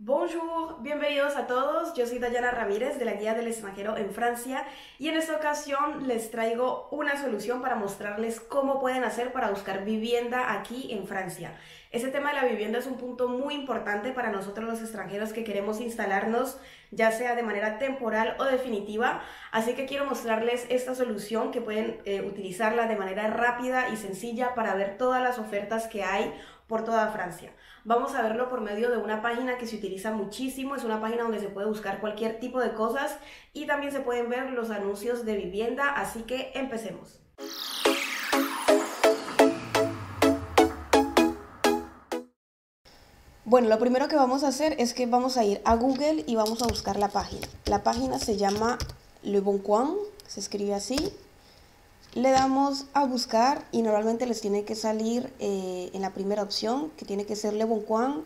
Bonjour, bienvenidos a todos, yo soy Dayana Ramírez de la Guía del Extranjero en Francia y en esta ocasión les traigo una solución para mostrarles cómo pueden hacer para buscar vivienda aquí en Francia. Este tema de la vivienda es un punto muy importante para nosotros los extranjeros que queremos instalarnos ya sea de manera temporal o definitiva, así que quiero mostrarles esta solución que pueden utilizarla de manera rápida y sencilla para ver todas las ofertas que hay por toda Francia. Vamos a verlo por medio de una página que se utiliza muchísimo, es una página donde se puede buscar cualquier tipo de cosas y también se pueden ver los anuncios de vivienda, así que empecemos. Bueno, lo primero que vamos a hacer es que vamos a ir a Google y vamos a buscar la página. La página se llama Le Bon Coin, se escribe así. Le damos a buscar y normalmente les tiene que salir en la primera opción, que tiene que ser Le Bon Coin.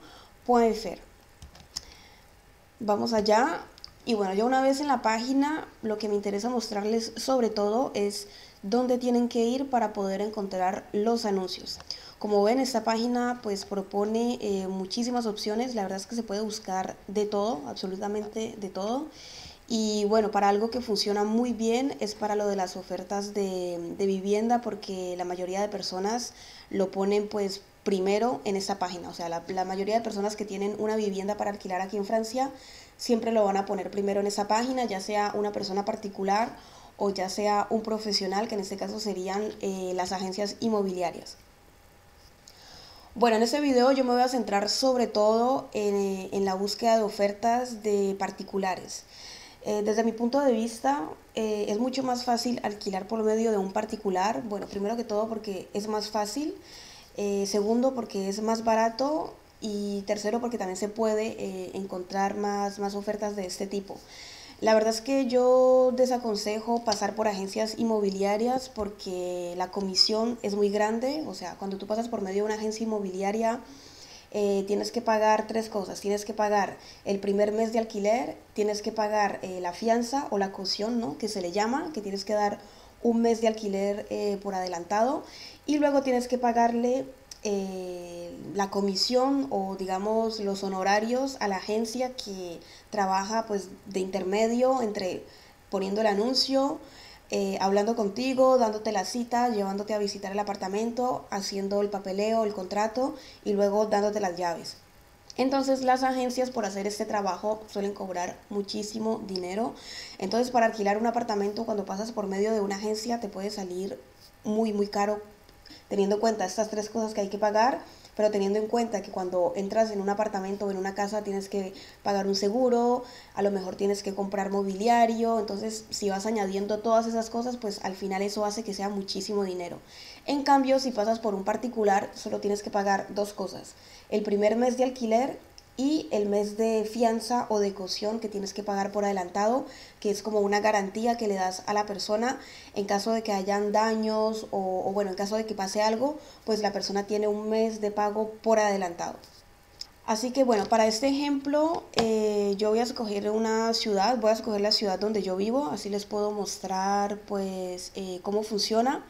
Vamos allá y bueno, ya una vez en la página, lo que me interesa mostrarles sobre todo es dónde tienen que ir para poder encontrar los anuncios. Como ven, esta página pues propone muchísimas opciones, la verdad es que se puede buscar de todo, absolutamente de todo. Y bueno, para algo que funciona muy bien es para lo de las ofertas de vivienda, porque la mayoría de personas lo ponen pues primero en esta página. O sea, la mayoría de personas que tienen una vivienda para alquilar aquí en Francia siempre lo van a poner primero en esa página, ya sea una persona particular o ya sea un profesional, que en este caso serían las agencias inmobiliarias. Bueno, en este video yo me voy a centrar sobre todo en la búsqueda de ofertas de particulares. Desde mi punto de vista, es mucho más fácil alquilar por medio de un particular. Bueno, primero que todo porque es más fácil, segundo porque es más barato y tercero porque también se puede encontrar más ofertas de este tipo. La verdad es que yo desaconsejo pasar por agencias inmobiliarias porque la comisión es muy grande. O sea, cuando tú pasas por medio de una agencia inmobiliaria, tienes que pagar tres cosas. Tienes que pagar el primer mes de alquiler, tienes que pagar la fianza o la caución, ¿no?, que se le llama, que tienes que dar un mes de alquiler por adelantado, y luego tienes que pagarle la comisión o digamos los honorarios a la agencia que trabaja pues de intermedio entre poniendo el anuncio, hablando contigo, dándote la cita, llevándote a visitar el apartamento, haciendo el papeleo, el contrato y luego dándote las llaves. Entonces las agencias por hacer este trabajo suelen cobrar muchísimo dinero. Entonces para alquilar un apartamento cuando pasas por medio de una agencia te puede salir muy muy caro, teniendo en cuenta estas tres cosas que hay que pagar, pero teniendo en cuenta que cuando entras en un apartamento o en una casa tienes que pagar un seguro, a lo mejor tienes que comprar mobiliario. Entonces si vas añadiendo todas esas cosas, pues al final eso hace que sea muchísimo dinero. En cambio, si pasas por un particular, solo tienes que pagar dos cosas: el primer mes de alquiler y el mes de fianza o de caución que tienes que pagar por adelantado, que es como una garantía que le das a la persona en caso de que hayan daños o bueno, en caso de que pase algo, pues la persona tiene un mes de pago por adelantado. Así que bueno, para este ejemplo yo voy a escoger una ciudad, voy a escoger la ciudad donde yo vivo, así les puedo mostrar pues cómo funciona.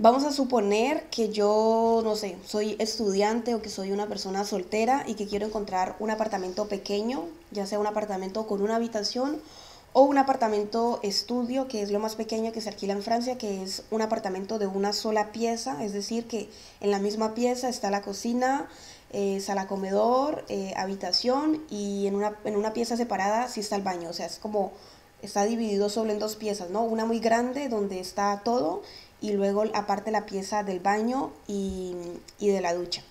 Vamos a suponer que yo, no sé, soy estudiante o que soy una persona soltera y que quiero encontrar un apartamento pequeño, ya sea un apartamento con una habitación o un apartamento estudio, que es lo más pequeño que se alquila en Francia, que es un apartamento de una sola pieza, es decir, que en la misma pieza está la cocina, sala comedor, habitación, y en una pieza separada sí está el baño. O sea, es como, está dividido solo en dos piezas, ¿no? Una muy grande donde está todo y luego aparte la pieza del baño y de la ducha.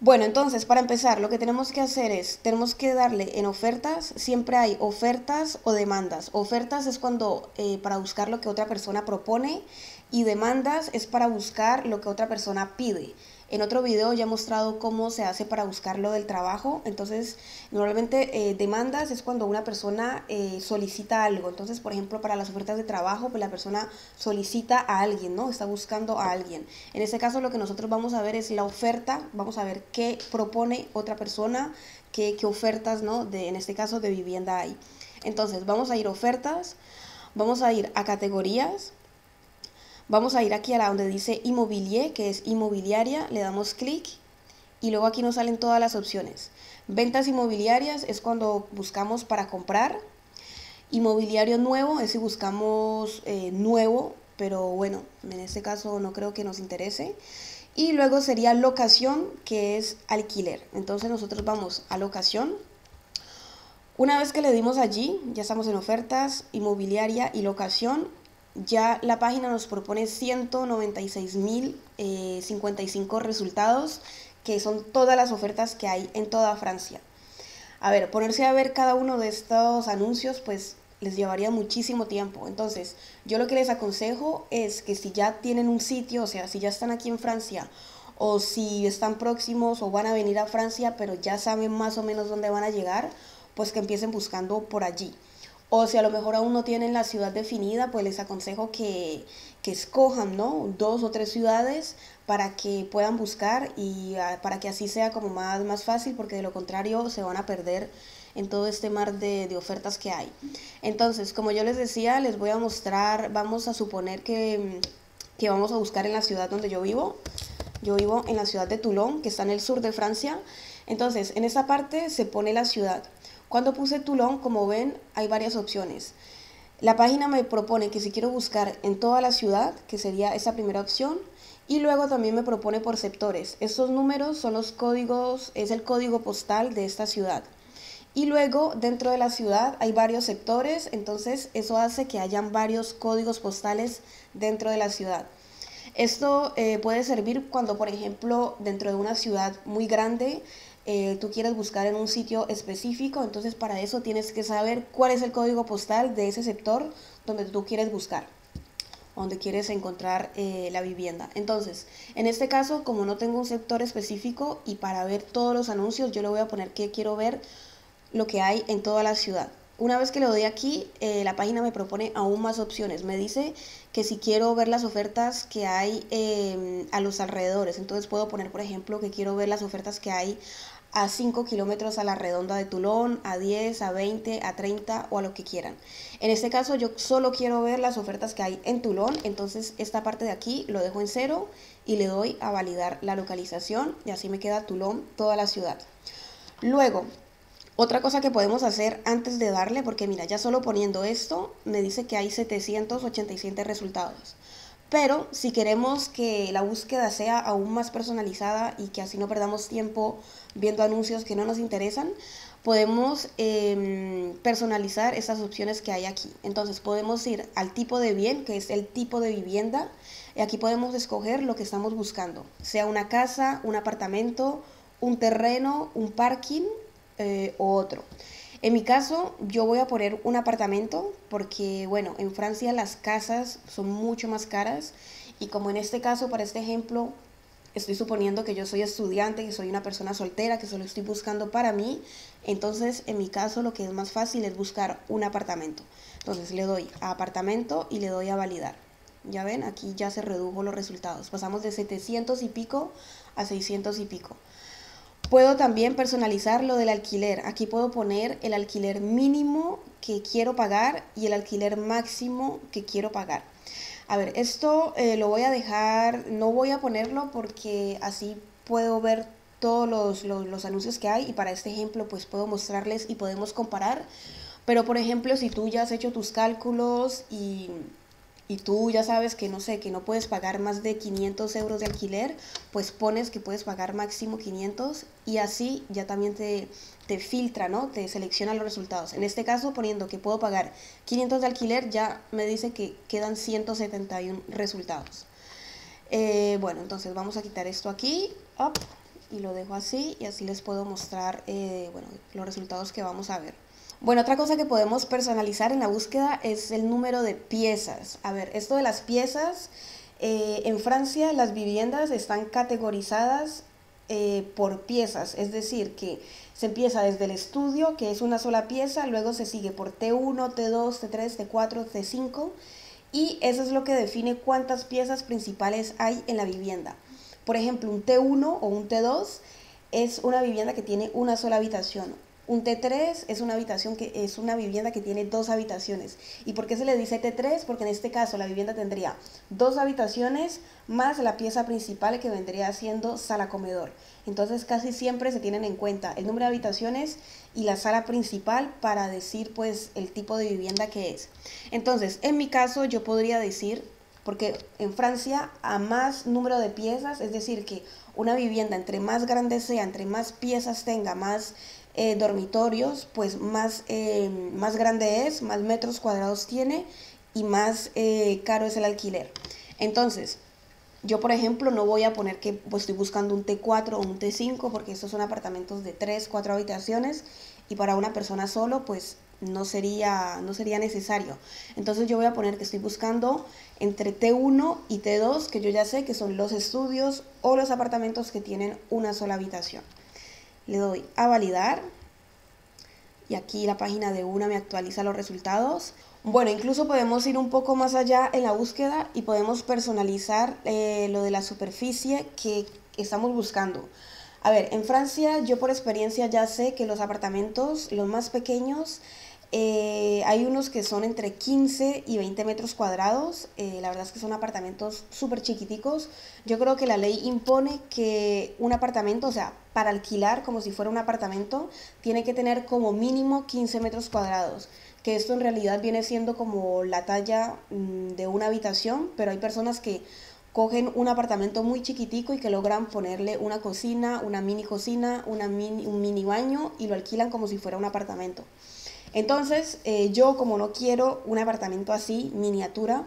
Bueno, entonces para empezar lo que tenemos que hacer es, tenemos que darle en ofertas. Siempre hay ofertas o demandas. Ofertas es cuando para buscar lo que otra persona propone, y demandas es para buscar lo que otra persona pide. En otro video ya he mostrado cómo se hace para buscar lo del trabajo. Entonces normalmente demandas es cuando una persona solicita algo. Entonces por ejemplo para las ofertas de trabajo, pues la persona solicita a alguien, ¿no? Está buscando a alguien. En este caso lo que nosotros vamos a ver es la oferta, vamos a ver qué propone otra persona, qué ofertas, ¿no?, en este caso de vivienda hay. Entonces vamos a ir a ofertas, vamos a ir a categorías. Vamos a ir aquí a la donde dice inmobilier, que es inmobiliaria, le damos clic y luego aquí nos salen todas las opciones. Ventas inmobiliarias es cuando buscamos para comprar. Inmobiliario nuevo es si buscamos nuevo, pero bueno, en este caso no creo que nos interese. Y luego sería locación, que es alquiler. Entonces nosotros vamos a locación. Una vez que le dimos allí, ya estamos en ofertas, inmobiliaria y locación. Ya la página nos propone 196.055 resultados, que son todas las ofertas que hay en toda Francia. A ver, ponerse a ver cada uno de estos anuncios, pues les llevaría muchísimo tiempo. Entonces, yo lo que les aconsejo es que si ya tienen un sitio, o sea, si ya están aquí en Francia, o si están próximos o van a venir a Francia, pero ya saben más o menos dónde van a llegar, pues que empiecen buscando por allí. O si a lo mejor aún no tienen la ciudad definida, pues les aconsejo que escojan, ¿no?, 2 o 3 ciudades para que puedan buscar y para que así sea como más fácil, porque de lo contrario se van a perder en todo este mar de ofertas que hay. Entonces, como yo les decía, les voy a mostrar, vamos a suponer que vamos a buscar en la ciudad donde yo vivo. Yo vivo en la ciudad de Toulon, que está en el sur de Francia. Entonces, en esta parte se pone la ciudad. Cuando puse Toulon, como ven, hay varias opciones. La página me propone que si quiero buscar en toda la ciudad, que sería esa primera opción, y luego también me propone por sectores. Estos números son los códigos, es el código postal de esta ciudad. Y luego, dentro de la ciudad hay varios sectores, entonces eso hace que hayan varios códigos postales dentro de la ciudad. Esto puede servir cuando, por ejemplo, dentro de una ciudad muy grande, tú quieres buscar en un sitio específico, entonces para eso tienes que saber cuál es el código postal de ese sector donde tú quieres buscar, donde quieres encontrar la vivienda. Entonces, en este caso, como no tengo un sector específico y para ver todos los anuncios, yo le voy a poner que quiero ver lo que hay en toda la ciudad. Una vez que le doy aquí, la página me propone aún más opciones. Me dice que si quiero ver las ofertas que hay a los alrededores. Entonces puedo poner, por ejemplo, que quiero ver las ofertas que hay a 5 kilómetros a la redonda de Toulon, a 10, a 20, a 30 o a lo que quieran. En este caso yo solo quiero ver las ofertas que hay en Toulon, entonces esta parte de aquí lo dejo en 0 y le doy a validar la localización y así me queda Toulon, toda la ciudad. Luego, otra cosa que podemos hacer antes de darle, porque mira, ya solo poniendo esto, me dice que hay 787 resultados. Pero si queremos que la búsqueda sea aún más personalizada y que así no perdamos tiempo viendo anuncios que no nos interesan, podemos personalizar estas opciones que hay aquí. Entonces podemos ir al tipo de bien, que es el tipo de vivienda, y aquí podemos escoger lo que estamos buscando, sea una casa, un apartamento, un terreno, un parking, o otro. En mi caso, yo voy a poner un apartamento porque, bueno, en Francia las casas son mucho más caras y como en este caso, para este ejemplo, estoy suponiendo que yo soy estudiante, que soy una persona soltera, que solo estoy buscando para mí, entonces en mi caso lo que es más fácil es buscar un apartamento. Entonces le doy a apartamento y le doy a validar. Ya ven, aquí ya se redujo los resultados. Pasamos de 700 y pico a 600 y pico. Puedo también personalizar lo del alquiler. Aquí puedo poner el alquiler mínimo que quiero pagar y el alquiler máximo que quiero pagar. A ver, esto lo voy a dejar, no voy a ponerlo porque así puedo ver todos los anuncios que hay y para este ejemplo pues puedo mostrarles y podemos comparar. Pero por ejemplo, si tú ya has hecho tus cálculos y tú ya sabes que, no sé, que no puedes pagar más de 500 euros de alquiler, pues pones que puedes pagar máximo 500 y así ya también te filtra, ¿no? Te selecciona los resultados. En este caso, poniendo que puedo pagar 500 de alquiler, ya me dice que quedan 171 resultados. Bueno, entonces vamos a quitar esto aquí, up, y lo dejo así y así les puedo mostrar bueno, los resultados que vamos a ver. Bueno, otra cosa que podemos personalizar en la búsqueda es el número de piezas. A ver, esto de las piezas, en Francia las viviendas están categorizadas por piezas, es decir, que se empieza desde el estudio, que es una sola pieza, luego se sigue por T1, T2, T3, T4, T5, y eso es lo que define cuántas piezas principales hay en la vivienda. Por ejemplo, un T1 o un T2 es una vivienda que tiene una sola habitación. Un T3 es una habitación que es una vivienda que tiene dos habitaciones. ¿Y por qué se le dice T3? Porque en este caso la vivienda tendría dos habitaciones más la pieza principal, que vendría siendo sala comedor. Entonces casi siempre se tienen en cuenta el número de habitaciones y la sala principal para decir pues el tipo de vivienda que es. Entonces en mi caso yo podría decir, porque en Francia a más número de piezas, es decir que una vivienda entre más grande sea, entre más piezas tenga, más dormitorios, pues más grande es, más metros cuadrados tiene y más caro es el alquiler. Entonces, yo por ejemplo no voy a poner que pues, estoy buscando un T4 o un T5, porque estos son apartamentos de 3, 4 habitaciones y para una persona solo pues no sería necesario. Entonces yo voy a poner que estoy buscando entre T1 y T2, que yo ya sé que son los estudios o los apartamentos que tienen una sola habitación. Le doy a validar y aquí la página de una me actualiza los resultados. Bueno, incluso podemos ir un poco más allá en la búsqueda y podemos personalizar lo de la superficie que estamos buscando. A ver, en Francia yo por experiencia ya sé que los apartamentos, los más pequeños, hay unos que son entre 15 y 20 metros cuadrados, la verdad es que son apartamentos súper chiquiticos. Yo creo que la ley impone que un apartamento, o sea, para alquilar como si fuera un apartamento, tiene que tener como mínimo 15 metros cuadrados, que esto en realidad viene siendo como la talla de una habitación, pero hay personas que cogen un apartamento muy chiquitico y que logran ponerle una cocina, una mini cocina, un mini baño y lo alquilan como si fuera un apartamento. Entonces, yo como no quiero un apartamento así, miniatura,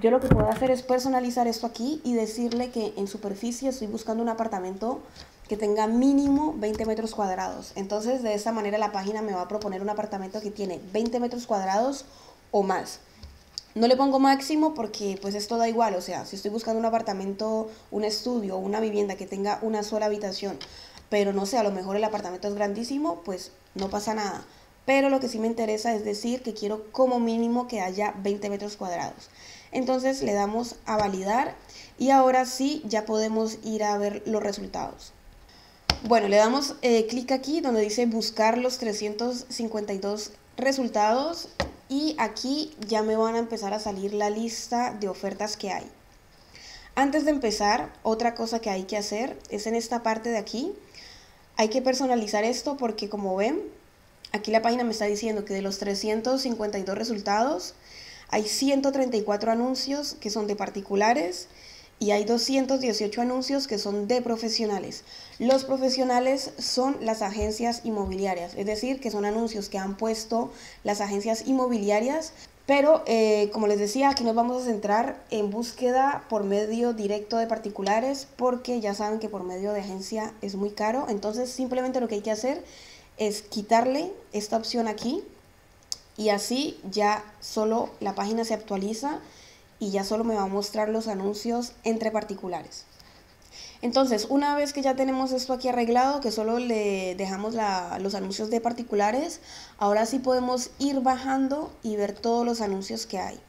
yo lo que puedo hacer es personalizar esto aquí y decirle que en superficie estoy buscando un apartamento que tenga mínimo 20 metros cuadrados. Entonces, de esta manera la página me va a proponer un apartamento que tiene 20 metros cuadrados o más. No le pongo máximo porque pues esto da igual, o sea, si estoy buscando un apartamento, un estudio o una vivienda que tenga una sola habitación, pero no sé, a lo mejor el apartamento es grandísimo, pues no pasa nada. Pero lo que sí me interesa es decir que quiero como mínimo que haya 20 metros cuadrados. Entonces le damos a validar y ahora sí ya podemos ir a ver los resultados. Bueno, le damos clic aquí donde dice buscar los 352 resultados y aquí ya me van a empezar a salir la lista de ofertas que hay. Antes de empezar, otra cosa que hay que hacer es en esta parte de aquí. Hay que personalizar esto porque como ven, aquí la página me está diciendo que de los 352 resultados hay 134 anuncios que son de particulares y hay 218 anuncios que son de profesionales. Los profesionales son las agencias inmobiliarias, es decir, que son anuncios que han puesto las agencias inmobiliarias, pero como les decía, aquí nos vamos a centrar en búsqueda por medio directo de particulares porque ya saben que por medio de agencia es muy caro, entonces simplemente lo que hay que hacer es quitarle esta opción aquí y así ya solo la página se actualiza y ya solo me va a mostrar los anuncios entre particulares. Entonces, una vez que ya tenemos esto aquí arreglado, que solo le dejamos los anuncios de particulares, ahora sí podemos ir bajando y ver todos los anuncios que hay.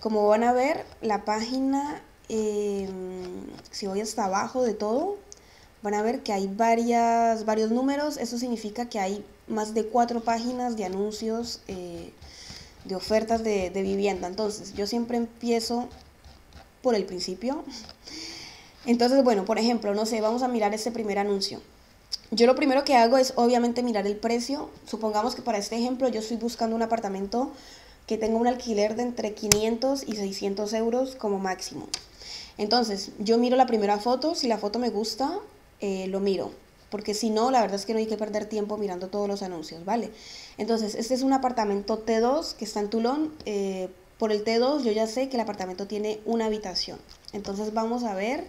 Como van a ver, la página, si voy hasta abajo de todo, van a ver que hay varios números. Eso significa que hay más de 4 páginas de anuncios de ofertas de vivienda. Entonces, yo siempre empiezo por el principio. Entonces, bueno, por ejemplo, no sé, vamos a mirar este primer anuncio. Yo lo primero que hago es obviamente mirar el precio. Supongamos que para este ejemplo yo estoy buscando un apartamento que tenga un alquiler de entre 500 y 600 euros como máximo. Entonces, yo miro la primera foto, si la foto me gusta, lo miro, porque si no, la verdad es que no hay que perder tiempo mirando todos los anuncios, ¿vale? Entonces, este es un apartamento T2 que está en Toulon. Por el T2 yo ya sé que el apartamento tiene una habitación. Entonces vamos a ver,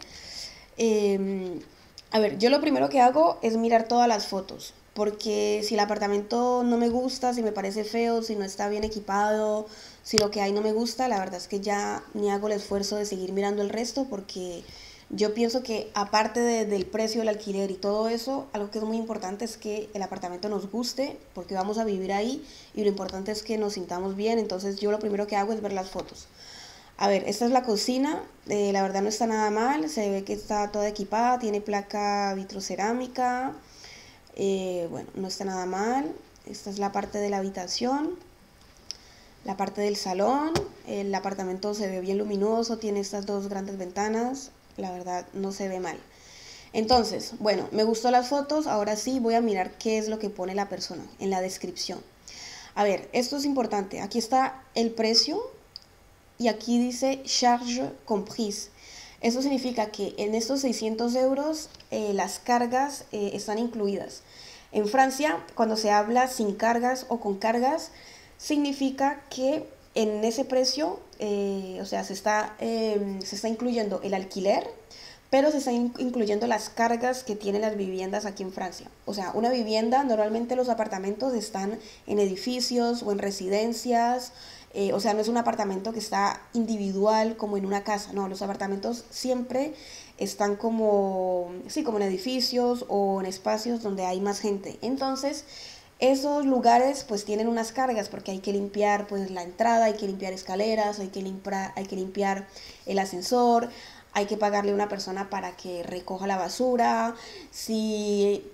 yo lo primero que hago es mirar todas las fotos, porque si el apartamento no me gusta, si me parece feo, si no está bien equipado, si lo que hay no me gusta, la verdad es que ya ni hago el esfuerzo de seguir mirando el resto, porque yo pienso que aparte del precio del alquiler y todo eso, algo que es muy importante es que el apartamento nos guste, porque vamos a vivir ahí y lo importante es que nos sintamos bien. Entonces yo lo primero que hago es ver las fotos. A ver, esta es la cocina, la verdad no está nada mal, se ve que está toda equipada, tiene placa vitrocerámica, Bueno, no está nada mal. Esta es la parte de la habitación, la parte del salón. El apartamento se ve bien luminoso, tiene estas dos grandes ventanas, la verdad no se ve mal. Entonces, bueno, me gustó las fotos, ahora sí voy a mirar qué es lo que pone la persona en la descripción. A ver, esto es importante, aquí está el precio y aquí dice charge comprise. Eso significa que en estos 600 euros las cargas están incluidas. En Francia, cuando se habla sin cargas o con cargas, significa que en ese precio, o sea, se está incluyendo el alquiler, pero se están incluyendo las cargas que tienen las viviendas aquí en Francia. O sea, una vivienda, normalmente los apartamentos están en edificios o en residencias, o sea, no es un apartamento que está individual como en una casa, no, los apartamentos siempre están como, sí, como en edificios o en espacios donde hay más gente. Entonces, esos lugares pues tienen unas cargas porque hay que limpiar pues la entrada, hay que limpiar escaleras, hay que limpiar el ascensor, hay que pagarle a una persona para que recoja la basura. Si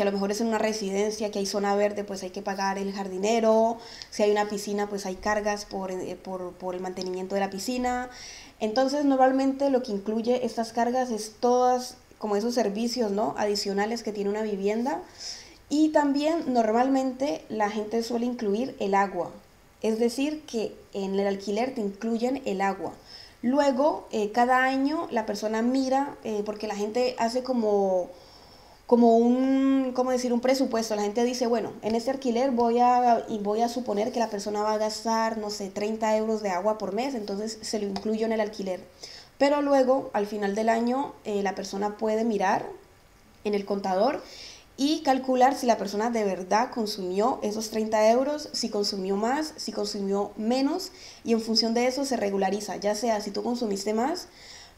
a lo mejor es en una residencia que hay zona verde, pues hay que pagar el jardinero. Si hay una piscina, pues hay cargas por el mantenimiento de la piscina. Entonces, normalmente lo que incluye estas cargas es todas, como esos servicios, ¿no?, adicionales que tiene una vivienda. Y también, normalmente, la gente suele incluir el agua. Es decir, que en el alquiler te incluyen el agua. Luego, cada año la persona mira, porque la gente hace como un, ¿cómo decir?, un presupuesto. La gente dice, bueno, en este alquiler voy a suponer que la persona va a gastar, no sé, 30 euros de agua por mes, entonces se lo incluyo en el alquiler. Pero luego, al final del año, la persona puede mirar en el contador y calcular si la persona de verdad consumió esos 30 euros, si consumió más, si consumió menos, y en función de eso se regulariza, ya sea si tú consumiste más,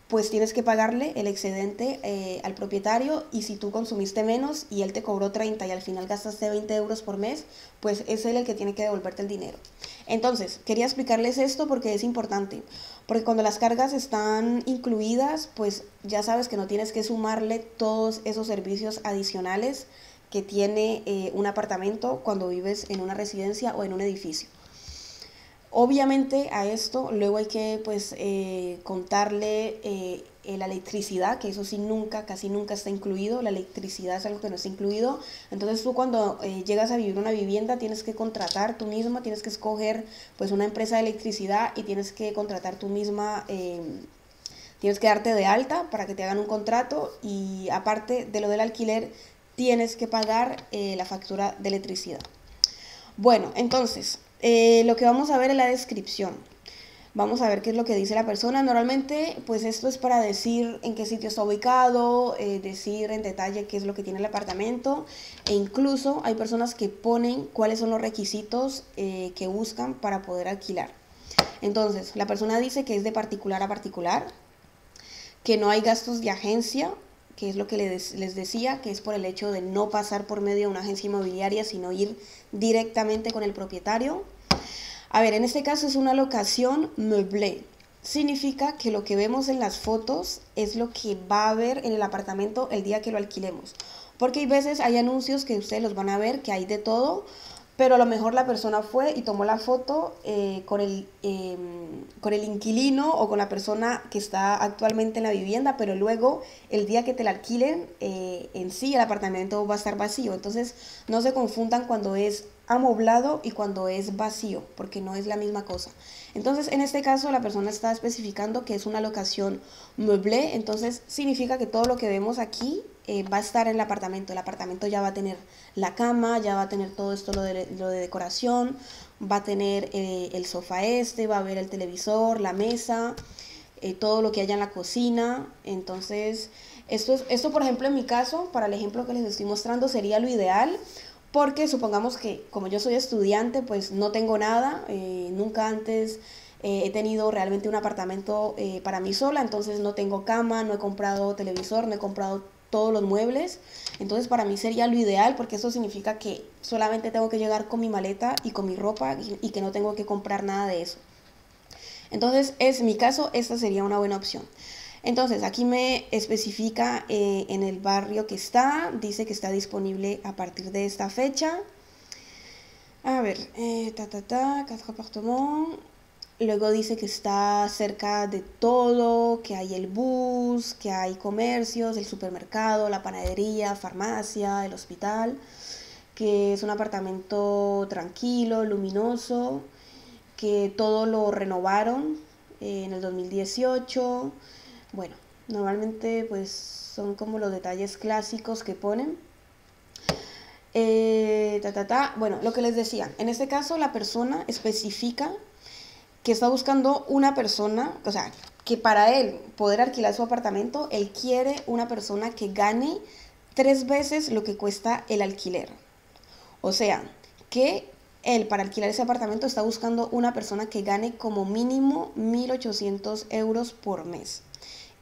pues tienes que pagarle el excedente al propietario, y si tú consumiste menos y él te cobró 30 y al final gastaste 20 euros por mes, pues es él el que tiene que devolverte el dinero. Entonces, quería explicarles esto porque es importante, porque cuando las cargas están incluidas, pues ya sabes que no tienes que sumarle todos esos servicios adicionales que tiene un apartamento cuando vives en una residencia o en un edificio. Obviamente a esto luego hay que pues contarle la electricidad, que eso sí nunca, casi nunca está incluido. La electricidad es algo que no está incluido. Entonces tú cuando llegas a vivir una vivienda tienes que contratar tú misma, tienes que escoger pues una empresa de electricidad y tienes que contratar tú misma, tienes que darte de alta para que te hagan un contrato, y aparte de lo del alquiler tienes que pagar la factura de electricidad. Bueno, entonces, lo que vamos a ver es la descripción. Vamos a ver qué es lo que dice la persona. Normalmente, pues esto es para decir en qué sitio está ubicado, decir en detalle qué es lo que tiene el apartamento, e incluso hay personas que ponen cuáles son los requisitos que buscan para poder alquilar. Entonces, la persona dice que es de particular a particular, que no hay gastos de agencia, que es lo que les decía, que es por el hecho de no pasar por medio de una agencia inmobiliaria, sino ir directamente con el propietario. A ver, en este caso es una locación meublée. Significa que lo que vemos en las fotos es lo que va a haber en el apartamento el día que lo alquilemos. Porque hay veces, hay anuncios que ustedes los van a ver, que hay de todo, pero a lo mejor la persona fue y tomó la foto con el inquilino o con la persona que está actualmente en la vivienda, pero luego el día que te la alquilen, en sí el apartamento va a estar vacío. Entonces no se confundan cuando es amoblado y cuando es vacío, porque no es la misma cosa. Entonces en este caso la persona está especificando que es una locación meublée, entonces significa que todo lo que vemos aquí va a estar en el apartamento ya va a tener la cama, ya va a tener todo esto, lo de decoración, va a tener el sofá este, va a haber el televisor, la mesa, todo lo que haya en la cocina. Entonces esto por ejemplo en mi caso, para el ejemplo que les estoy mostrando, sería lo ideal, porque supongamos que como yo soy estudiante pues no tengo nada, nunca antes he tenido realmente un apartamento para mí sola, entonces no tengo cama, no he comprado televisor, no he comprado todos los muebles. Entonces para mí sería lo ideal, porque eso significa que solamente tengo que llegar con mi maleta y con mi ropa y que no tengo que comprar nada de eso. Entonces, es mi caso, esta sería una buena opción. Entonces aquí me especifica en el barrio que está, dice que está disponible a partir de esta fecha. A ver, quatre appartements. Luego dice que está cerca de todo, que hay el bus, que hay comercios, el supermercado, la panadería, farmacia, el hospital, que es un apartamento tranquilo, luminoso, que todo lo renovaron en el 2018. Bueno, normalmente pues son como los detalles clásicos que ponen. Bueno, lo que les decía, en este caso la persona especifica que está buscando una persona, o sea, que para él poder alquilar su apartamento, él quiere una persona que gane 3 veces lo que cuesta el alquiler. O sea, que él para alquilar ese apartamento está buscando una persona que gane como mínimo 1.800 euros por mes.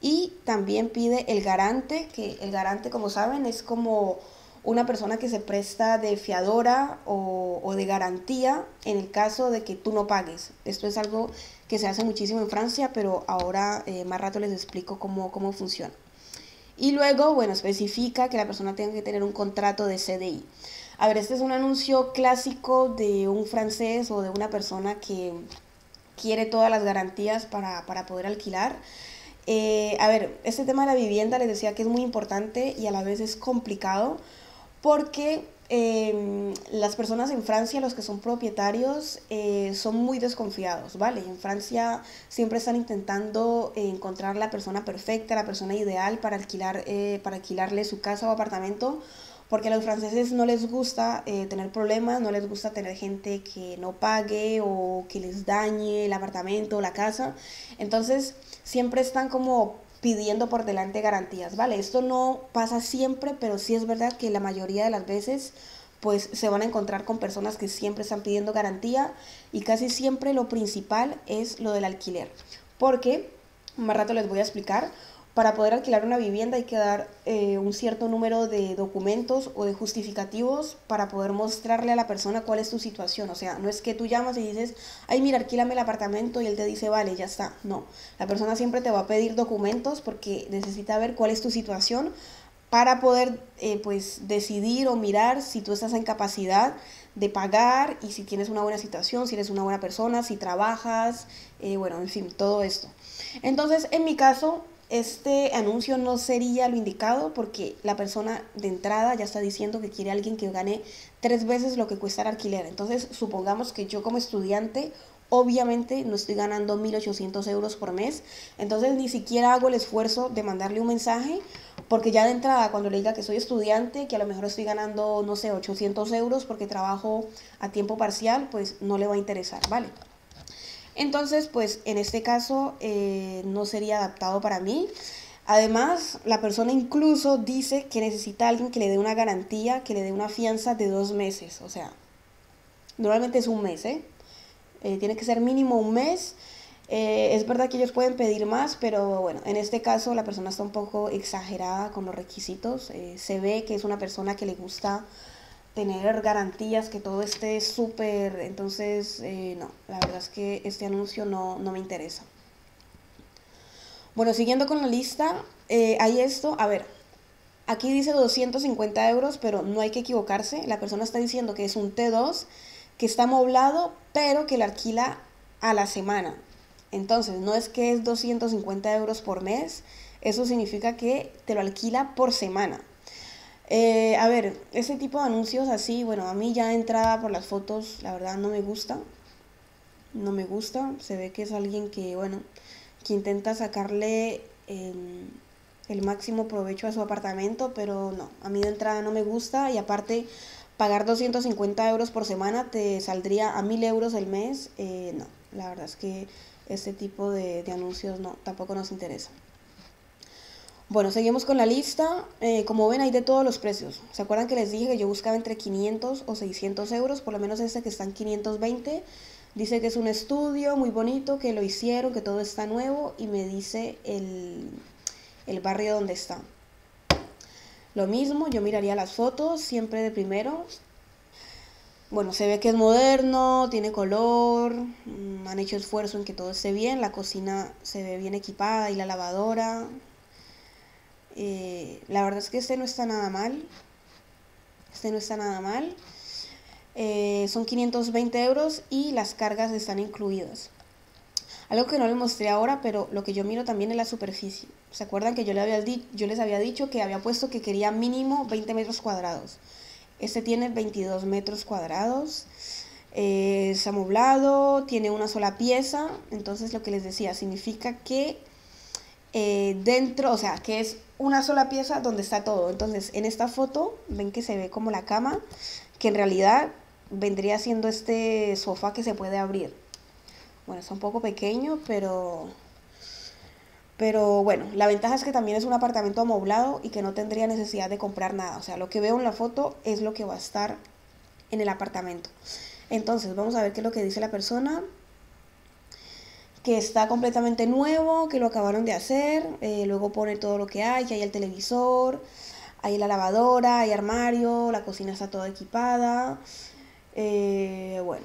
Y también pide el garante, que el garante, como saben, es como una persona que se presta de fiadora o de garantía en el caso de que tú no pagues. Esto es algo que se hace muchísimo en Francia, pero ahora más rato les explico cómo funciona. Y luego, bueno, especifica que la persona tenga que tener un contrato de CDI. A ver, este es un anuncio clásico de un francés o de una persona que quiere todas las garantías para poder alquilar. A ver, este tema de la vivienda les decía que es muy importante y a la vez es complicado, porque las personas en Francia, los que son propietarios, son muy desconfiados, ¿vale? En Francia siempre están intentando encontrar la persona perfecta, la persona ideal para alquilarle su casa o apartamento, porque a los franceses no les gusta tener problemas, no les gusta tener gente que no pague o que les dañe el apartamento o la casa. Entonces siempre están como pidiendo por delante garantías, ¿vale? Esto no pasa siempre, pero sí es verdad que la mayoría de las veces pues se van a encontrar con personas que siempre están pidiendo garantía, y casi siempre lo principal es lo del alquiler, porque más rato les voy a explicar. Para poder alquilar una vivienda hay que dar un cierto número de documentos o de justificativos para poder mostrarle a la persona cuál es tu situación. O sea, no es que tú llamas y dices, ay, mira, alquílame el apartamento, y él te dice, vale, ya está. No, la persona siempre te va a pedir documentos porque necesita ver cuál es tu situación para poder pues decidir o mirar si tú estás en capacidad de pagar y si tienes una buena situación, si eres una buena persona, si trabajas, bueno, en fin, todo esto. Entonces, en mi caso, este anuncio no sería lo indicado, porque la persona de entrada ya está diciendo que quiere a alguien que gane 3 veces lo que cuesta el alquiler. Entonces, supongamos que yo como estudiante, obviamente no estoy ganando 1.800 euros por mes. Entonces, ni siquiera hago el esfuerzo de mandarle un mensaje, porque ya de entrada, cuando le diga que soy estudiante, que a lo mejor estoy ganando, no sé, 800 euros porque trabajo a tiempo parcial, pues no le va a interesar, ¿vale? Entonces, pues en este caso no sería adaptado para mí. Además, la persona incluso dice que necesita a alguien que le dé una garantía, que le dé una fianza de 2 meses. O sea, normalmente es un mes, tiene que ser mínimo un mes. Es verdad que ellos pueden pedir más, pero bueno, en este caso la persona está un poco exagerada con los requisitos. Se ve que es una persona que le gusta tener garantías, que todo esté súper. Entonces, no, la verdad es que este anuncio no me interesa. Bueno, siguiendo con la lista, hay esto, a ver, aquí dice 250 euros, pero no hay que equivocarse, la persona está diciendo que es un T2, que está amoblado, pero que la alquila a la semana. Entonces, no es que es 250 euros por mes, eso significa que te lo alquila por semana. A ver, este tipo de anuncios así, bueno, a mí ya entrada por las fotos, la verdad no me gusta, se ve que es alguien que, bueno, que intenta sacarle el máximo provecho a su apartamento, pero no, a mí de entrada no me gusta, y aparte pagar 250 euros por semana te saldría a 1.000 euros el mes, no, la verdad es que este tipo de anuncios no, tampoco nos interesa. Bueno, seguimos con la lista. Como ven, hay de todos los precios. ¿Se acuerdan que les dije que yo buscaba entre 500 o 600 euros? Por lo menos este que está en 520. Dice que es un estudio muy bonito, que lo hicieron, que todo está nuevo. Y me dice el barrio donde está. Lo mismo, yo miraría las fotos, siempre de primero. Bueno, se ve que es moderno, tiene color, han hecho esfuerzo en que todo esté bien, la cocina se ve bien equipada y la lavadora. La verdad es que este no está nada mal. Este no está nada mal. Son 520 € y las cargas están incluidas. Algo que no les mostré ahora, pero lo que yo miro también es la superficie. ¿Se acuerdan que yo les había dicho que había puesto que quería mínimo 20 metros cuadrados? Este tiene 22 metros cuadrados, es amoblado, tiene una sola pieza. Entonces lo que les decía, significa que dentro, o sea, que es una sola pieza donde está todo. Entonces en esta foto ven que se ve como la cama, que en realidad vendría siendo este sofá que se puede abrir. Bueno, está un poco pequeño, pero bueno, la ventaja es que también es un apartamento amoblado y que no tendría necesidad de comprar nada. O sea, lo que veo en la foto es lo que va a estar en el apartamento. Entonces vamos a ver qué es lo que dice la persona. Que está completamente nuevo, que lo acabaron de hacer, luego pone todo lo que hay, que hay el televisor, hay la lavadora, hay armario, la cocina está toda equipada, bueno,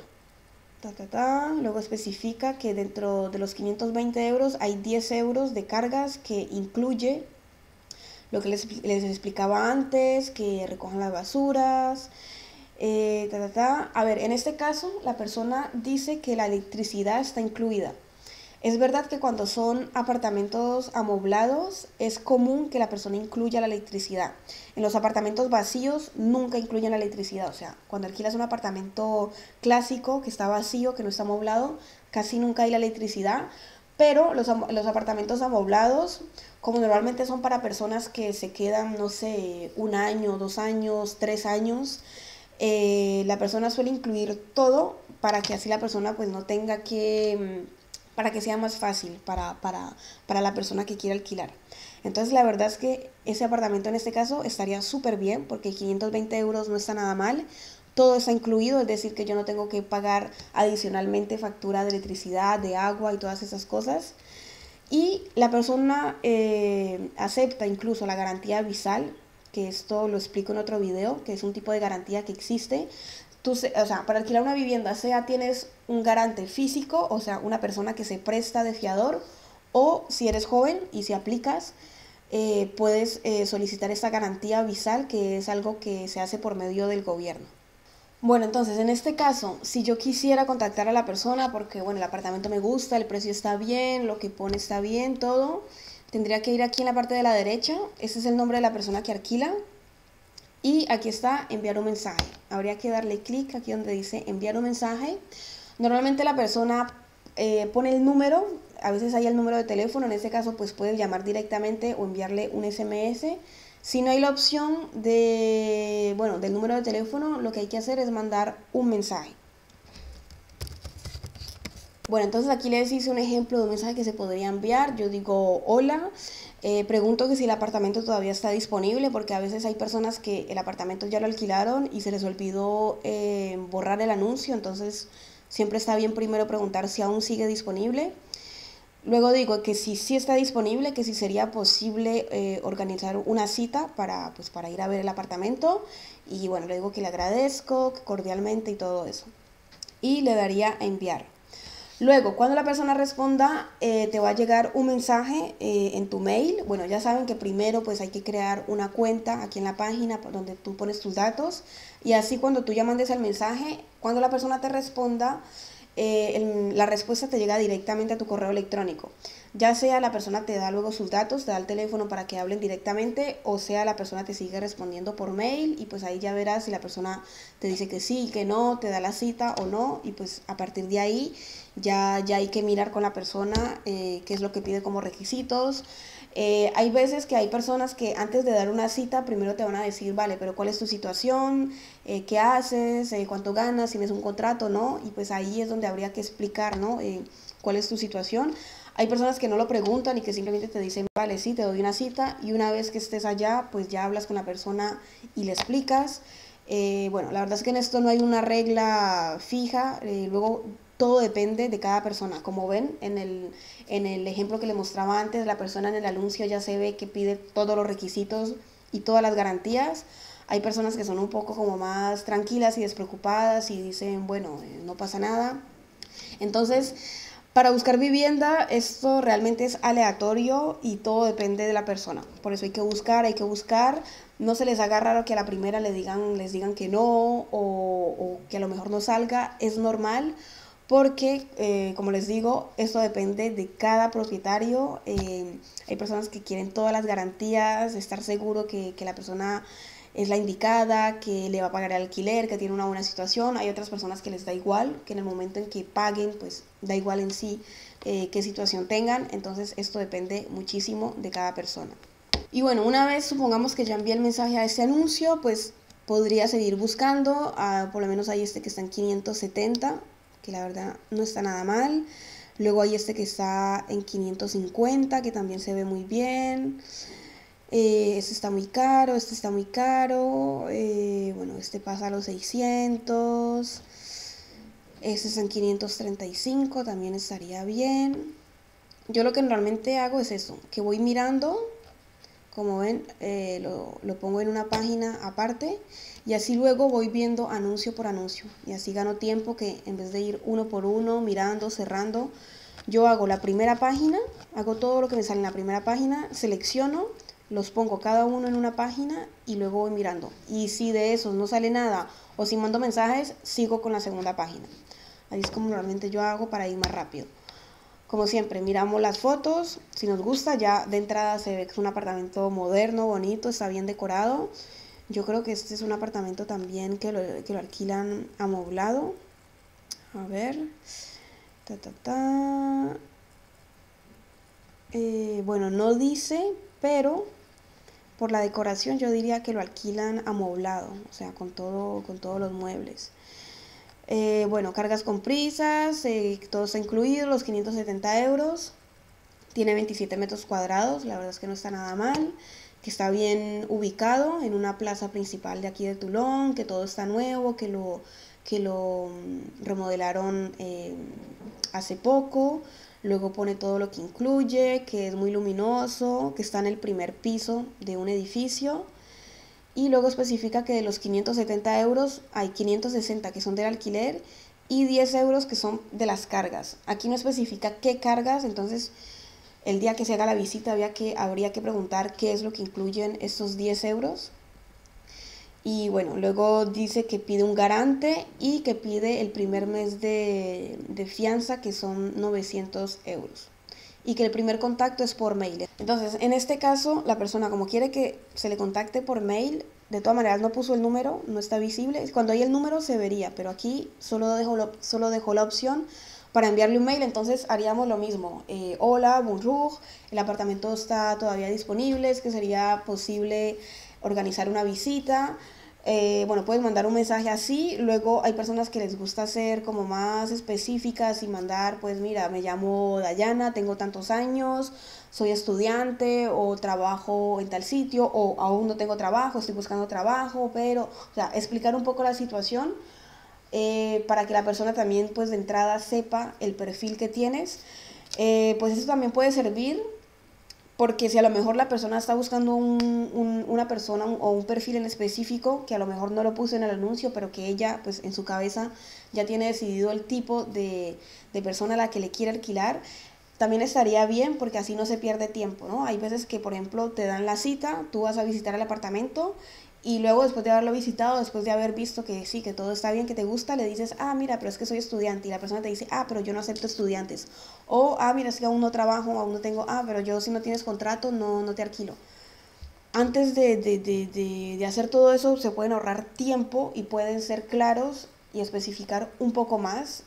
luego especifica que dentro de los 520 € hay 10 € de cargas que incluye lo que les explicaba antes, que recojan las basuras. A ver, en este caso la persona dice que la electricidad está incluida. Es verdad que cuando son apartamentos amoblados es común que la persona incluya la electricidad. En los apartamentos vacíos nunca incluyen la electricidad. O sea, cuando alquilas un apartamento clásico que está vacío, que no está amoblado, casi nunca hay la electricidad. Pero los apartamentos amoblados, como normalmente son para personas que se quedan, no sé, 1 año, 2 años, 3 años, la persona suele incluir todo para que así la persona pues no tenga que... para que sea más fácil para la persona que quiera alquilar. Entonces la verdad es que ese apartamento en este caso estaría súper bien, porque 520 € no está nada mal, todo está incluido, es decir que yo no tengo que pagar adicionalmente factura de electricidad, de agua y todas esas cosas. Y la persona acepta incluso la garantía Visal, que esto lo explico en otro video, que es un tipo de garantía que existe. Para alquilar una vivienda, sea tienes un garante físico, o sea, una persona que se presta de fiador, o si eres joven y si aplicas, puedes solicitar esta garantía Visal, que es algo que se hace por medio del gobierno. Bueno, entonces, en este caso, si yo quisiera contactar a la persona, porque, bueno, el apartamento me gusta, el precio está bien, lo que pone está bien, todo, tendría que ir aquí en la parte de la derecha, ese es el nombre de la persona que alquila, y aquí está enviar un mensaje. Habría que darle clic aquí donde dice enviar un mensaje. Normalmente la persona pone el número, a veces hay el número de teléfono, en este caso pues puedes llamar directamente o enviarle un SMS. Si no hay la opción de, bueno, del número de teléfono, lo que hay que hacer es mandar un mensaje. Bueno, entonces aquí les hice un ejemplo de un mensaje que se podría enviar. Yo digo hola, pregunto que si el apartamento todavía está disponible, porque a veces hay personas que el apartamento ya lo alquilaron y se les olvidó borrar el anuncio, entonces siempre está bien primero preguntar si aún sigue disponible. Luego digo que sí está disponible, que si sería posible organizar una cita para ir a ver el apartamento, y bueno, le digo que le agradezco cordialmente y todo eso, y le daría a enviar. Luego, cuando la persona responda, te va a llegar un mensaje en tu mail. Bueno, ya saben que primero pues hay que crear una cuenta aquí en la página donde tú pones tus datos, y así cuando tú ya mandes el mensaje, cuando la persona te responda, la respuesta te llega directamente a tu correo electrónico. Ya sea la persona te da luego sus datos, te da el teléfono para que hablen directamente, o sea la persona te sigue respondiendo por mail, y pues ahí ya verás si la persona te dice que sí, que no, te da la cita o no, y pues a partir de ahí ya hay que mirar con la persona qué es lo que pide como requisitos. Hay veces que hay personas que antes de dar una cita primero te van a decir, vale, pero ¿cuál es tu situación? ¿Qué haces? ¿Cuánto ganas? ¿Tienes un contrato? ¿No? Y pues ahí es donde habría que explicar, ¿no? ¿Cuál es tu situación? Hay personas que no lo preguntan y que simplemente te dicen, vale, sí, te doy una cita, y una vez que estés allá, pues ya hablas con la persona y le explicas. Bueno, la verdad es que en esto no hay una regla fija, luego todo depende de cada persona. Como ven, en el ejemplo que les mostraba antes, la persona en el anuncio ya se ve que pide todos los requisitos y todas las garantías. Hay personas que son un poco como más tranquilas y despreocupadas y dicen, bueno, no pasa nada. Entonces, para buscar vivienda, esto realmente es aleatorio y todo depende de la persona. Por eso hay que buscar. No se les haga raro que a la primera les digan que no o que a lo mejor no salga. Es normal porque, como les digo, esto depende de cada propietario. Hay personas que quieren todas las garantías, estar seguro que la persona es la indicada, que le va a pagar el alquiler, que tiene una buena situación. Hay otras personas que les da igual, que en el momento en que paguen, pues da igual en sí qué situación tengan. Entonces esto depende muchísimo de cada persona. Y bueno, una vez supongamos que ya envié el mensaje a este anuncio, pues podría seguir buscando. Por lo menos hay este que está en 570, que la verdad no está nada mal. Luego hay este que está en 550, que también se ve muy bien. Este está muy caro, este está muy caro, bueno, este pasa a los 600, este está en 535, también estaría bien. Yo lo que normalmente hago es eso, que voy mirando, como ven, lo pongo en una página aparte y así luego voy viendo anuncio por anuncio y así gano tiempo, que en vez de ir uno por uno, mirando, cerrando, yo hago la primera página, hago todo lo que me sale en la primera página, selecciono, los pongo cada uno en una página y luego voy mirando. Y si de esos no sale nada o si mando mensajes, sigo con la segunda página. Ahí es como normalmente yo hago para ir más rápido. Como siempre, miramos las fotos, si nos gusta, ya de entrada se ve que es un apartamento moderno, bonito, está bien decorado. Yo creo que este es un apartamento también que lo alquilan amoblado. A ver, bueno, no dice, pero por la decoración yo diría que lo alquilan amoblado, o sea, con todos los muebles. Bueno, cargas con prisas, todo está incluido, los 570 €. Tiene 27 metros cuadrados, la verdad es que no está nada mal, que está bien ubicado en una plaza principal de aquí de Toulon, que todo está nuevo, que lo remodelaron hace poco. Luego pone todo lo que incluye, que es muy luminoso, que está en el primer piso de un edificio. Y luego especifica que de los 570 € hay 560 que son del alquiler y 10 € que son de las cargas. Aquí no especifica qué cargas, entonces el día que se haga la visita habría que preguntar qué es lo que incluyen estos 10 €. Y bueno, luego dice que pide un garante y que pide el primer mes de fianza, que son 900 €. Y que el primer contacto es por mail. Entonces, en este caso, la persona como quiere que se le contacte por mail, de todas maneras no puso el número, no está visible. Cuando hay el número se vería, pero aquí solo dejó la opción para enviarle un mail. Entonces haríamos lo mismo. Hola, bonjour, el apartamento está todavía disponible, es que sería posible organizar una visita. Bueno, puedes mandar un mensaje así. Luego hay personas que les gusta ser como más específicas y mandar, pues mira, me llamo Dayana, tengo tantos años, soy estudiante o trabajo en tal sitio o aún no tengo trabajo, estoy buscando trabajo, pero, o sea, explicar un poco la situación para que la persona también, pues de entrada, sepa el perfil que tienes. Pues eso también puede servir. Porque si a lo mejor la persona está buscando una persona o un perfil en específico, que a lo mejor no lo puso en el anuncio, pero que ella, pues en su cabeza, ya tiene decidido el tipo de persona a la que le quiere alquilar, también estaría bien porque así no se pierde tiempo, ¿no? Hay veces que, por ejemplo, te dan la cita, tú vas a visitar el apartamento y luego después de haberlo visitado, después de haber visto que sí, que todo está bien, que te gusta, le dices, ah, mira, pero es que soy estudiante. Y la persona te dice, ah, pero yo no acepto estudiantes. O, ah, mira, es que aún no trabajo, aún no tengo, ah, pero yo si no tienes contrato, no te alquilo. Antes de hacer todo eso, se pueden ahorrar tiempo y pueden ser claros y especificar un poco más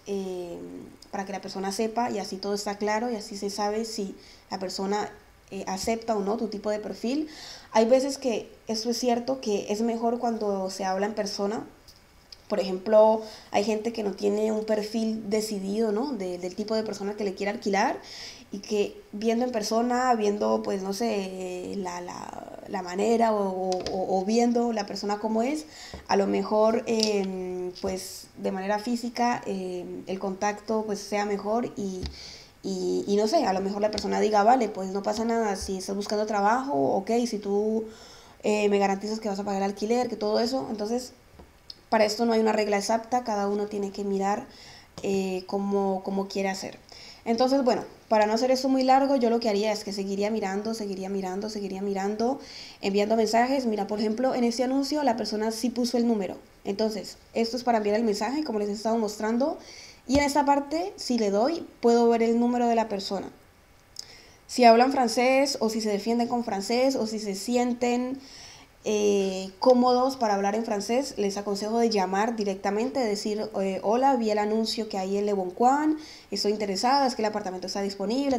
para que la persona sepa y así todo está claro y así se sabe si la persona acepta o no tu tipo de perfil. Hay veces que, eso es cierto, que es mejor cuando se habla en persona. Por ejemplo, hay gente que no tiene un perfil decidido, ¿no? Del tipo de persona que le quiere alquilar y que viendo en persona, viendo, pues no sé, la manera o viendo la persona como es, a lo mejor, pues de manera física, el contacto pues sea mejor y no sé, a lo mejor la persona diga, vale, pues no pasa nada, si estás buscando trabajo, ok, si tú me garantizas que vas a pagar el alquiler, que todo eso. Entonces, para esto no hay una regla exacta, cada uno tiene que mirar cómo quiere hacer. Entonces, bueno, para no hacer esto muy largo, yo lo que haría es que seguiría mirando, enviando mensajes. Mira, por ejemplo, en este anuncio la persona sí puso el número. Entonces, esto es para enviar el mensaje, como les he estado mostrando. Y en esta parte, si le doy, puedo ver el número de la persona. Si hablan francés, o si se defienden con francés, o si se sienten cómodos para hablar en francés, les aconsejo de llamar directamente, de decir, hola, vi el anuncio que hay en Le Bon Coin, estoy interesada, es que el apartamento está disponible,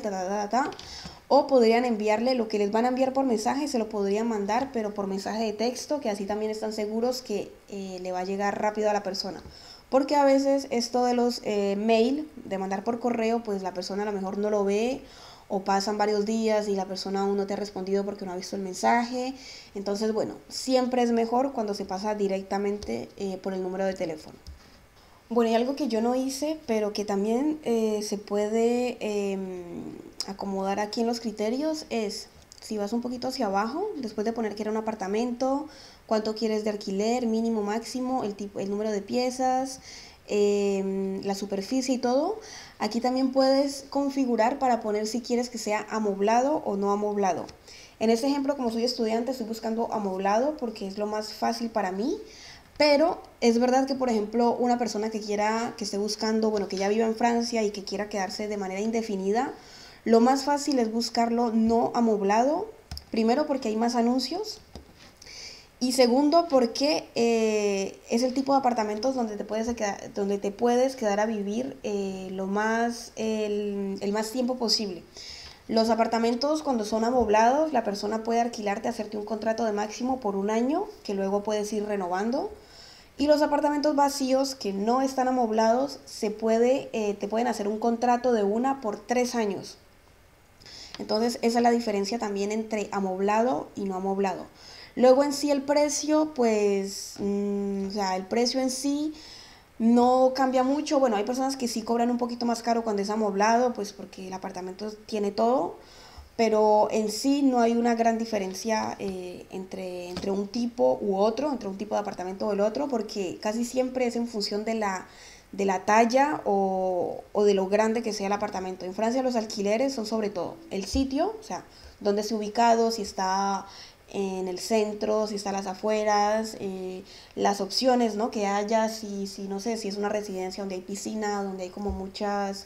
O podrían enviarle lo que les van a enviar por mensaje, se lo podrían mandar, pero por mensaje de texto, que así también están seguros que le va a llegar rápido a la persona. Porque a veces esto de los mail, de mandar por correo, pues la persona a lo mejor no lo ve, o pasan varios días y la persona aún no te ha respondido porque no ha visto el mensaje. Entonces, bueno, siempre es mejor cuando se pasa directamente por el número de teléfono. Bueno, y algo que yo no hice, pero que también se puede acomodar aquí en los criterios, es si vas un poquito hacia abajo, después de poner que era un apartamento, cuánto quieres de alquiler, mínimo, máximo, el número de piezas, la superficie y todo. Aquí también puedes configurar para poner si quieres que sea amoblado o no amoblado. En este ejemplo, como soy estudiante, estoy buscando amoblado porque es lo más fácil para mí, pero es verdad que, por ejemplo, una persona que quiera, que esté buscando, bueno, que ya viva en Francia y que quiera quedarse de manera indefinida, lo más fácil es buscarlo no amoblado, primero porque hay más anuncios, y segundo, porque es el tipo de apartamentos donde te puedes quedar a vivir el más tiempo posible. Los apartamentos, cuando son amoblados, la persona puede alquilarte, hacerte un contrato de máximo por un año, que luego puedes ir renovando. Y los apartamentos vacíos, que no están amoblados, te pueden hacer un contrato de una por 3 años. Entonces, esa es la diferencia también entre amoblado y no amoblado. Luego en sí el precio, pues, el precio en sí no cambia mucho. Bueno, hay personas que sí cobran un poquito más caro cuando es amoblado, pues porque el apartamento tiene todo, pero en sí no hay una gran diferencia entre un tipo u otro, entre un tipo de apartamento o el otro, porque casi siempre es en función de la talla o de lo grande que sea el apartamento. En Francia los alquileres son sobre todo el sitio, o sea, dónde esté ubicado, si está en el centro, si está a las afueras, las opciones, ¿no?, que haya, si es una residencia donde hay piscina, donde hay como muchos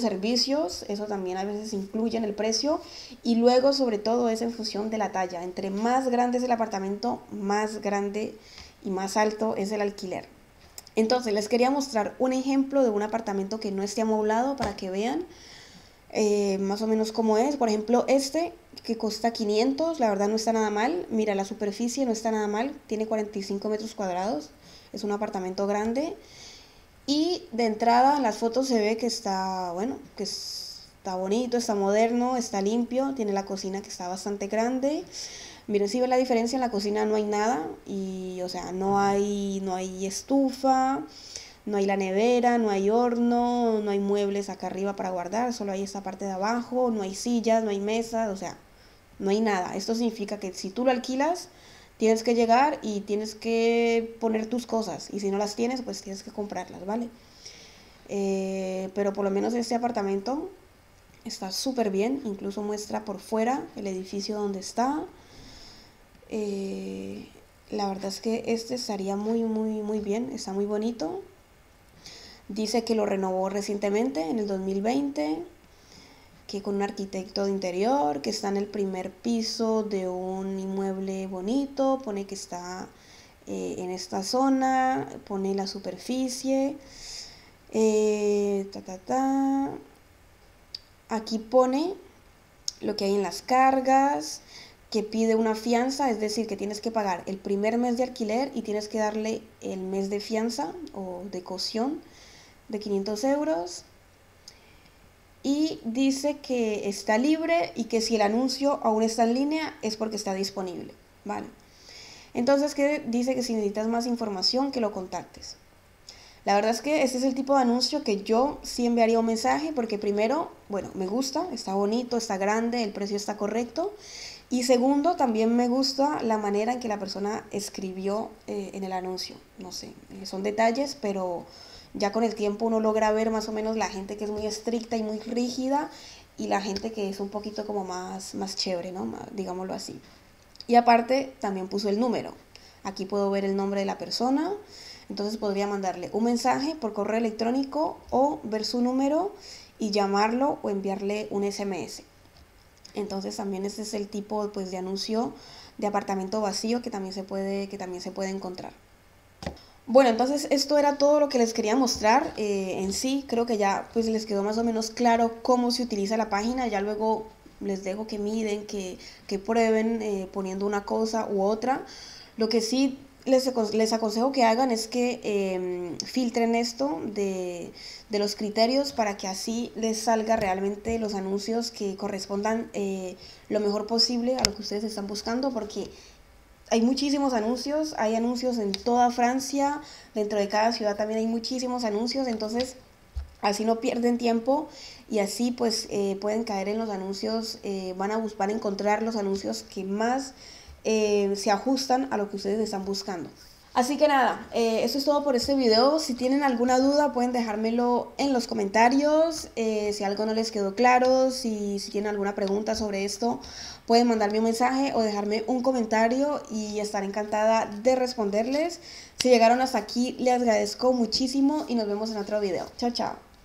servicios, eso también a veces incluye en el precio. Y luego, sobre todo, es en función de la talla. Entre más grande es el apartamento, más grande y más alto es el alquiler. Entonces, les quería mostrar un ejemplo de un apartamento que no esté amoblado para que vean más o menos cómo es. Por ejemplo, este que cuesta 500, la verdad no está nada mal. Mira, la superficie no está nada mal, tiene 45 metros cuadrados, es un apartamento grande. Y de entrada en las fotos se ve que está, bueno, que está bonito, está moderno, está limpio, tiene la cocina que está bastante grande. Miren, si ven la diferencia, en la cocina no hay nada, y o sea, no hay estufa, no hay la nevera, no hay horno, no hay muebles acá arriba para guardar, solo hay esta parte de abajo, no hay sillas, no hay mesas, o sea, no hay nada. Esto significa que si tú lo alquilas, tienes que llegar y tienes que poner tus cosas, y si no las tienes, pues tienes que comprarlas, ¿vale? Pero por lo menos este apartamento está súper bien, incluso muestra por fuera el edificio donde está. La verdad es que este estaría muy bien, está muy bonito. Dice que lo renovó recientemente, en el 2020, que con un arquitecto de interior, que está en el primer piso de un inmueble bonito, pone que está en esta zona, pone la superficie, aquí pone lo que hay en las cargas, que pide una fianza, es decir, que tienes que pagar el primer mes de alquiler y tienes que darle el mes de fianza o de caución de 500 euros. Y dice que está libre y que si el anuncio aún está en línea es porque está disponible, ¿vale? Entonces, que dice que si necesitas más información, que lo contactes. La verdad es que este es el tipo de anuncio que yo sí enviaría un mensaje, porque primero, bueno, me gusta, está bonito, está grande, el precio está correcto, Y segundo, también me gusta la manera en que la persona escribió en el anuncio. No sé, son detalles, pero ya con el tiempo uno logra ver más o menos la gente que es muy estricta y muy rígida y la gente que es un poquito como más chévere, ¿no? Digámoslo así. Y aparte también puso el número. Aquí puedo ver el nombre de la persona, entonces podría mandarle un mensaje por correo electrónico o ver su número y llamarlo o enviarle un SMS. Entonces también ese es el tipo, pues, de anuncio de apartamento vacío que también se puede encontrar. Bueno, entonces esto era todo lo que les quería mostrar. En sí, creo que ya pues les quedó más o menos claro cómo se utiliza la página. Ya luego les dejo que miden, que prueben poniendo una cosa u otra. Lo que sí les aconsejo que hagan es que filtren esto de los criterios para que así les salga realmente los anuncios que correspondan lo mejor posible a lo que ustedes están buscando, porque hay muchísimos anuncios, hay anuncios en toda Francia, dentro de cada ciudad también hay muchísimos anuncios, entonces así no pierden tiempo y así pues pueden caer en los anuncios, van a encontrar los anuncios que más se ajustan a lo que ustedes están buscando. Así que nada, eso es todo por este video. Si tienen alguna duda pueden dejármelo en los comentarios. Si algo no les quedó claro, si tienen alguna pregunta sobre esto, pueden mandarme un mensaje o dejarme un comentario y estaré encantada de responderles. Si llegaron hasta aquí, les agradezco muchísimo y nos vemos en otro video. Chao, chao.